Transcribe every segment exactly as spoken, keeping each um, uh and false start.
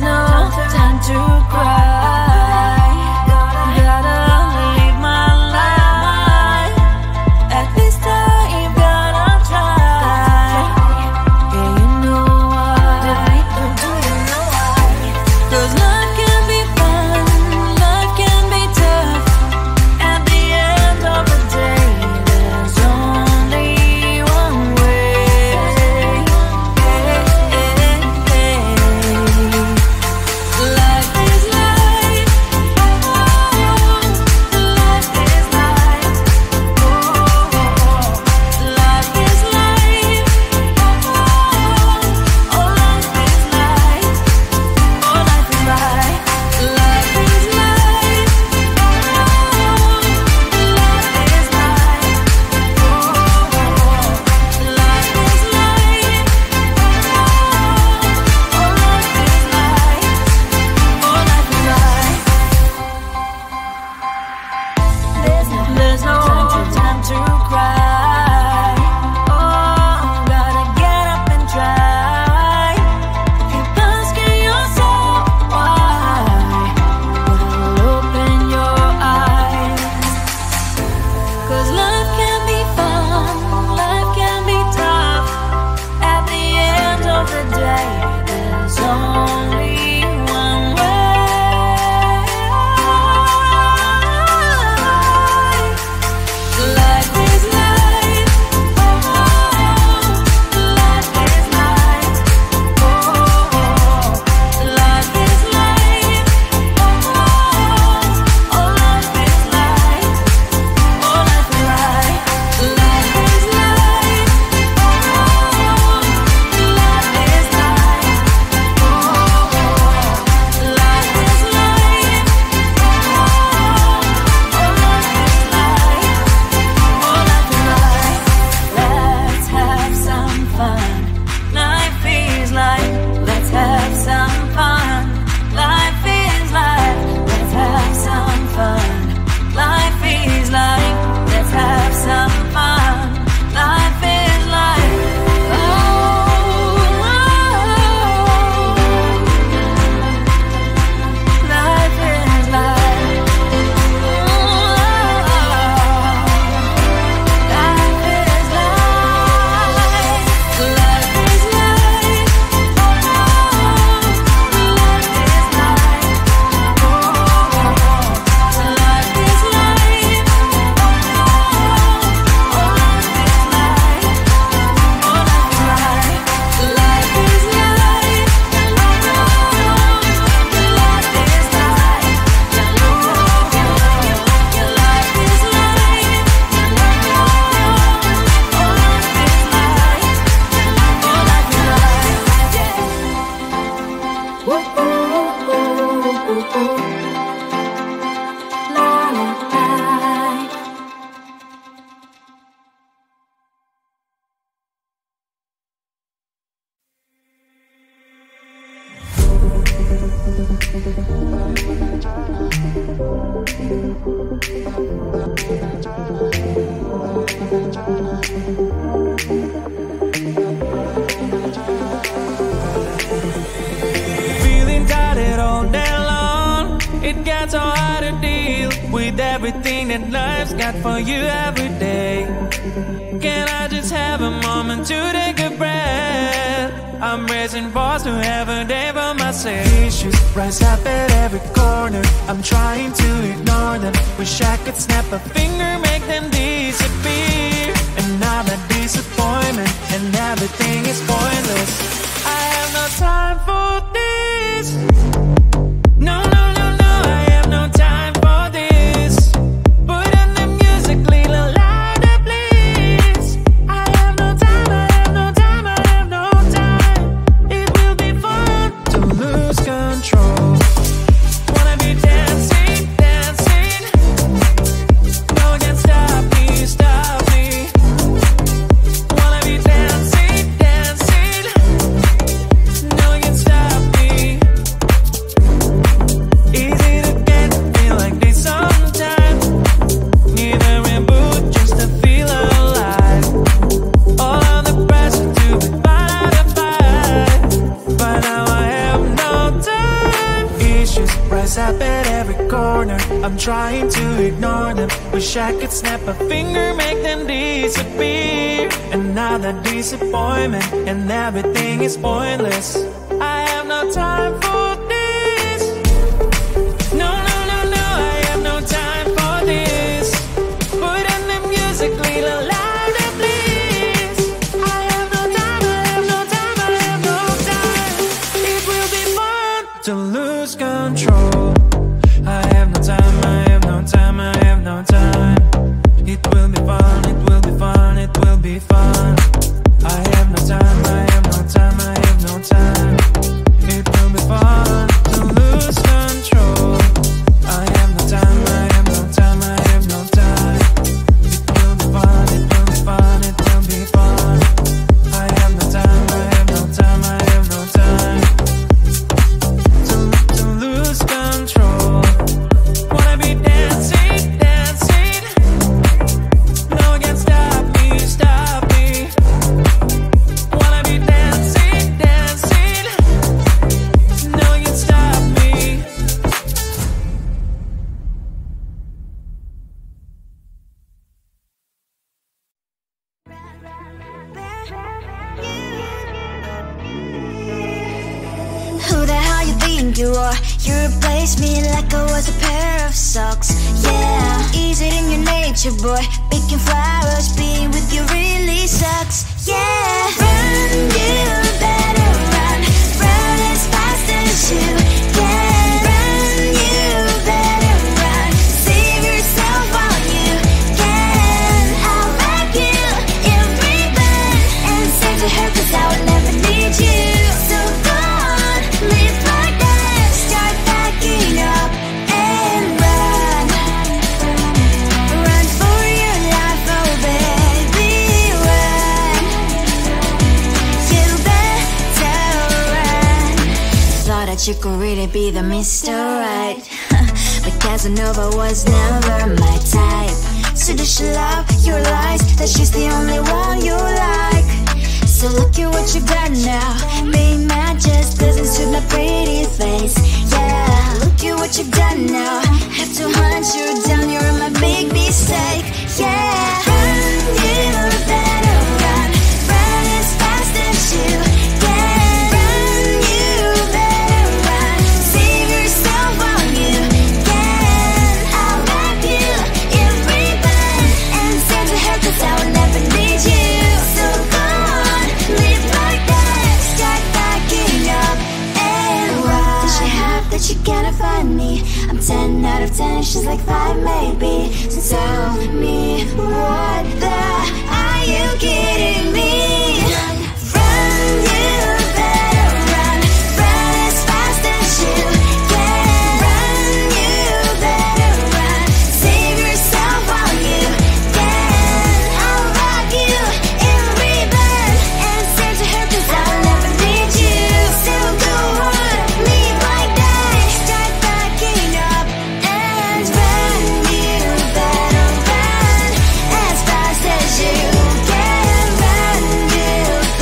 there's no time to cry. Gotta live my life. At least I'm gonna try. Yeah, you know why. Do you know why? Cause life can be fun, life can be tough. At the end of the day, there's only one way. Life is life, oh, life is life, oh, life is life, oh, oh, life is life, oh, life is life, life is life, oh, life is life, oh, life is life, oh, life is life, oh, life is life. There's no, there's no time to cry. Oh, gotta get up and try. Keep asking yourself why, but I'll open your eyes. Cause life can be fun, life can be tough. At the end of the day, there's only one way. Life is life, oh, life is life, oh, life is life, oh, oh, life is life, oh, life is life, life is life, oh, life is life, oh, life is life, oh, life is life. Oh, life is life. Let's have some fun. Life is life. Let's have some fun. Life is life. Let's have some fun. Life is life. Let's have some fun. Life is life. Oh, oh. Life is life. Feeling tired all day long. It gets so hard to deal with everything that life's got for you every day. Can I just have a moment to take a breath? I'm raising balls to have a day by myself. Issues rise up at every corner. I'm trying to ignore them. Wish I could snap a finger, make them disappear. And I'm a disappointment, and everything is pointless. I have no time for this. No, no, no, no, I have no time for this. Put on the music, little louder, please. I have no time, I have no time, I have no time. It will be fun to lose control. Wanna be dancing, dancing. No one can stop me, stop me. Wanna be dancing, dancing. No one can stop eyes up at every corner. I'm trying to ignore them. Wish I could snap a finger, make them disappear. Another disappointment, and everything is pointless. I have no time for this. No, no, no, no, I have no time for this. Put on the music, little louder, please. I have no time, I have no time, I have no time. It will be fun to lose control. I have no time, I have no time, I have no time. It will be fun, it will be fun, it will be fun. I have no time, I have no time, I have no time. It will be fun to lose control. I have no time, I have no time, I have no time. It will be fun, it will be fun, it will be fun. I have no time, I have no time, I have no time. To, to lose control. Who the hell you think you are? You replaced me like I was a pair of socks. Yeah, is it in your nature, boy? Picking flowers, being with you really sucks. Yeah, run, you better run, run as fast as you can. You could really be the Mister Right. But Casanova was never my type. So does she love your lies? That she's the only one you like. So look at what you got now. Being mad just doesn't suit my pretty face. Yeah, look at what you got now. Have to hunt you down, you're my big mistake. Yeah, run, you better run, run as fast as you. ten out of ten, she's like five maybe. So tell me, what the, are you kidding me? Run, you better run, run as fast as you can. Run, you better run, save yourself while you can. I'll rock you in ribbon and save to her, cause I'll never need you. So go on, leave like that, start backing up. You can run, you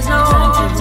I have no time, I have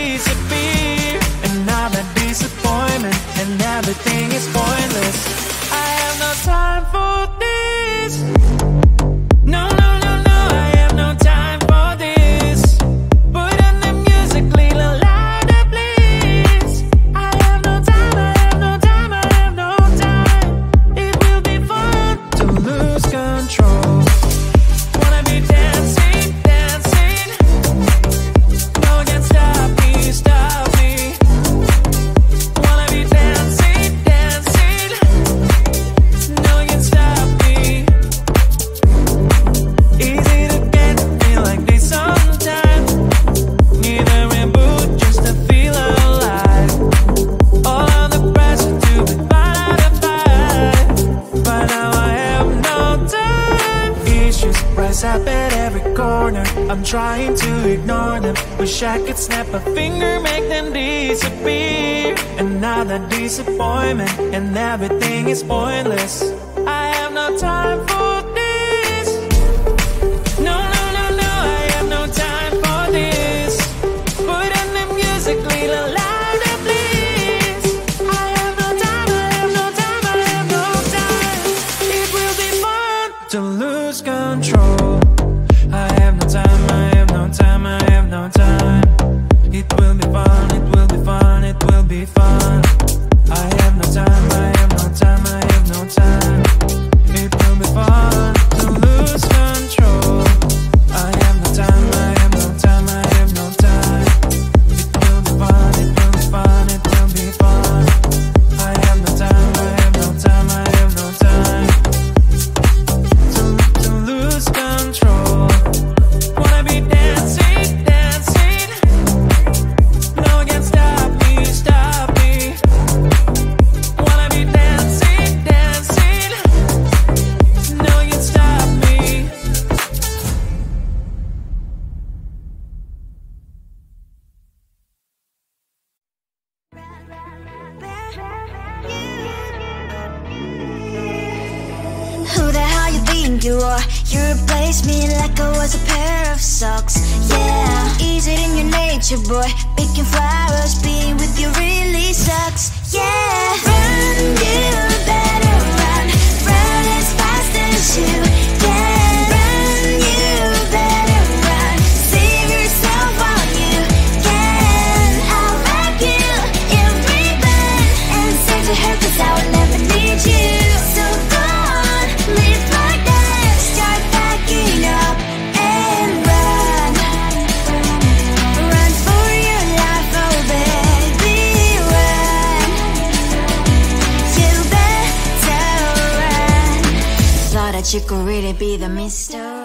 no time, I have no time. It will be fun. you are. You replaced me like I was a pair of socks. Yeah, is it in your nature, boy? Picking flowers, being with you really sucks. Yeah, run, you better run. Run as fast as you can. Run, you better run. Save yourself while you can. I'll wrap you in ribbon and save your hair, cause I will never need you. So go on, live like that. Start packing up and run. Run for your life, oh baby, run. You better run. Thought that you could really be the mister.